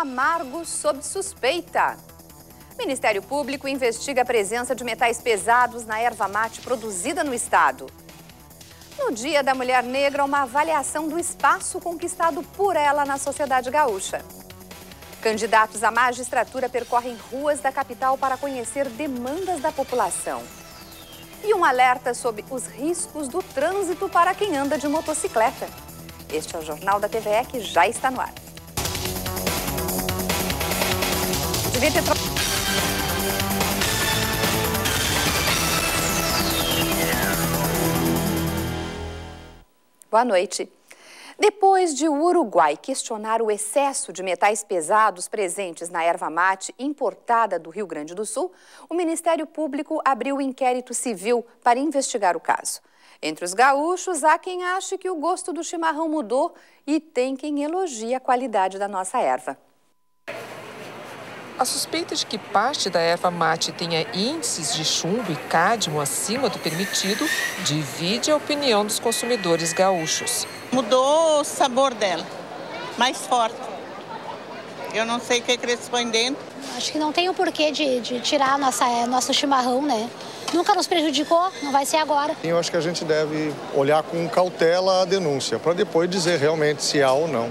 amargo sob suspeita. O Ministério Público investiga a presença de metais pesados na erva mate produzida no estado. No Dia da Mulher Negra, uma avaliação do espaço conquistado por ela na sociedade gaúcha. Candidatos à magistratura percorrem ruas da capital para conhecer demandas da população. E um alerta sobre os riscos do trânsito para quem anda de motocicleta. Este é o Jornal da TVE que já está no ar. Boa noite. Depois de o Uruguai questionar o excesso de metais pesados presentes na erva mate importada do Rio Grande do Sul, o Ministério Público abriu um inquérito civil para investigar o caso. Entre os gaúchos, há quem ache que o gosto do chimarrão mudou e tem quem elogie a qualidade da nossa erva. A suspeita de que parte da erva mate tenha índices de chumbo e cádmio acima do permitido divide a opinião dos consumidores gaúchos. Mudou o sabor dela, mais forte. Eu não sei o que eles põem dentro. Acho que não tem o porquê de tirar nosso chimarrão, né? Nunca nos prejudicou, não vai ser agora. Eu acho que a gente deve olhar com cautela a denúncia, para depois dizer realmente se há ou não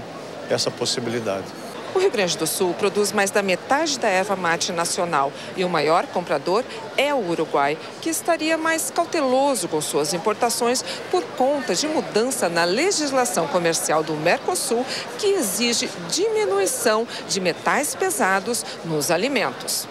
essa possibilidade. O Rio Grande do Sul produz mais da metade da erva mate nacional e o maior comprador é o Uruguai, que estaria mais cauteloso com suas importações por conta de mudança na legislação comercial do Mercosul, que exige diminuição de metais pesados nos alimentos.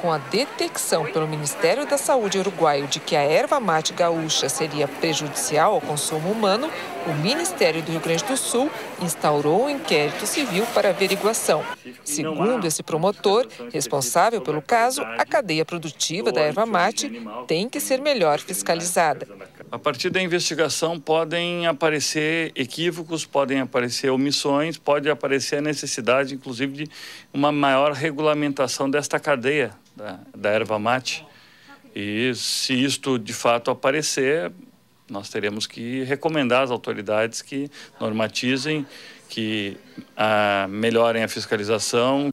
Com a detecção pelo Ministério da Saúde uruguaio de que a erva mate gaúcha seria prejudicial ao consumo humano, o Ministério do Rio Grande do Sul instaurou um inquérito civil para averiguação. Segundo esse promotor, responsável pelo caso, a cadeia produtiva da erva mate tem que ser melhor fiscalizada. A partir da investigação podem aparecer equívocos, podem aparecer omissões, pode aparecer a necessidade, inclusive, de uma maior regulamentação desta cadeia da erva mate. E se isto de fato aparecer, nós teremos que recomendar às autoridades que normatizem, que melhorem a fiscalização.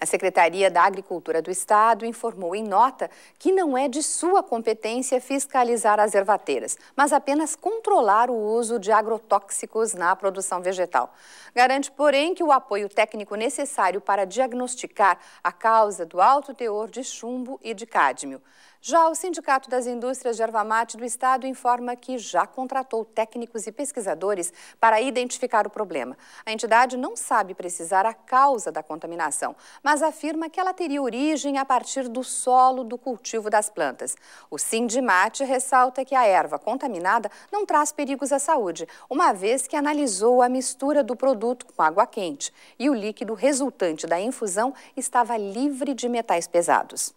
A Secretaria da Agricultura do Estado informou em nota que não é de sua competência fiscalizar as ervateiras, mas apenas controlar o uso de agrotóxicos na produção vegetal. Garante, porém, que o apoio técnico necessário para diagnosticar a causa do alto teor de chumbo e de cádmio. Já o Sindicato das Indústrias de Erva Mate do Estado informa que já contratou técnicos e pesquisadores para identificar o problema. A entidade não sabe precisar a causa da contaminação, mas afirma que ela teria origem a partir do solo do cultivo das plantas. O Sindimate ressalta que a erva contaminada não traz perigos à saúde, uma vez que analisou a mistura do produto com água quente e o líquido resultante da infusão estava livre de metais pesados.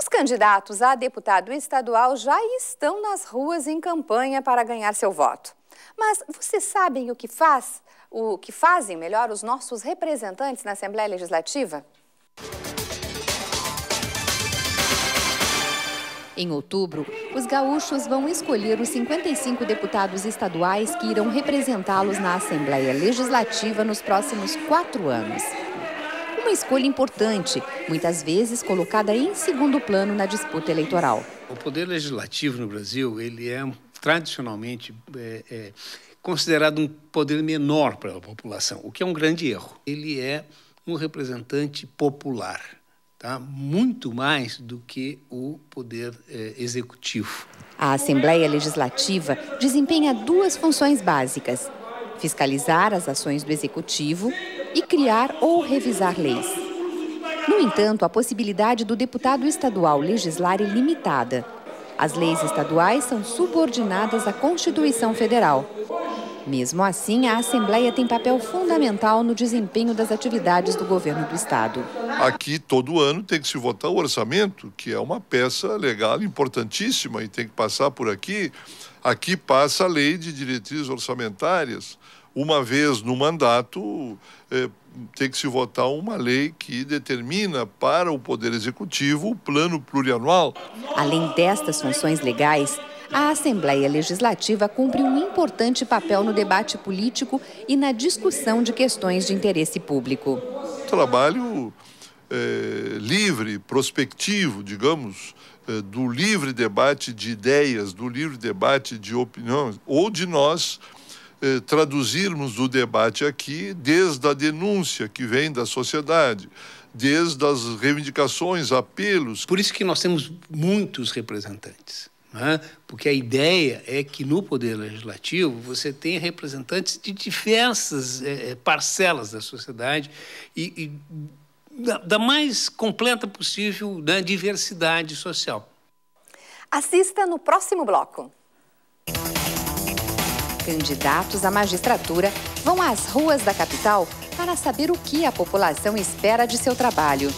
Os candidatos a deputado estadual já estão nas ruas em campanha para ganhar seu voto. Mas vocês sabem o que fazem melhor os nossos representantes na Assembleia Legislativa? Em outubro, os gaúchos vão escolher os 55 deputados estaduais que irão representá-los na Assembleia Legislativa nos próximos 4 anos. Uma escolha importante, muitas vezes colocada em segundo plano na disputa eleitoral. O poder legislativo no Brasil, ele é tradicionalmente considerado um poder menor para a população, o que é um grande erro. Ele é um representante popular, tá? Muito mais do que o poder executivo. A Assembleia Legislativa desempenha 2 funções básicas: fiscalizar as ações do executivo e criar ou revisar leis. No entanto, a possibilidade do deputado estadual legislar é limitada. As leis estaduais são subordinadas à Constituição Federal. Mesmo assim, a Assembleia tem papel fundamental no desempenho das atividades do governo do Estado. Aqui, todo ano, tem que se votar o orçamento, que é uma peça legal importantíssima e tem que passar por aqui. Aqui passa a lei de diretrizes orçamentárias. Uma vez no mandato, tem que se votar uma lei que determina para o Poder Executivo o plano plurianual. Além destas funções legais, a Assembleia Legislativa cumpre um importante papel no debate político e na discussão de questões de interesse público. Trabalho livre, prospectivo, digamos, do livre debate de ideias, do livre debate de opiniões, ou de nós traduzirmos o debate aqui desde a denúncia que vem da sociedade, desde as reivindicações, apelos. Por isso que nós temos muitos representantes, né? Porque a ideia é que no Poder Legislativo você tenha representantes de diversas parcelas da sociedade e da mais completa possível da diversidade social. Assista no próximo bloco. Candidatos à magistratura vão às ruas da capital para saber o que a população espera de seu trabalho.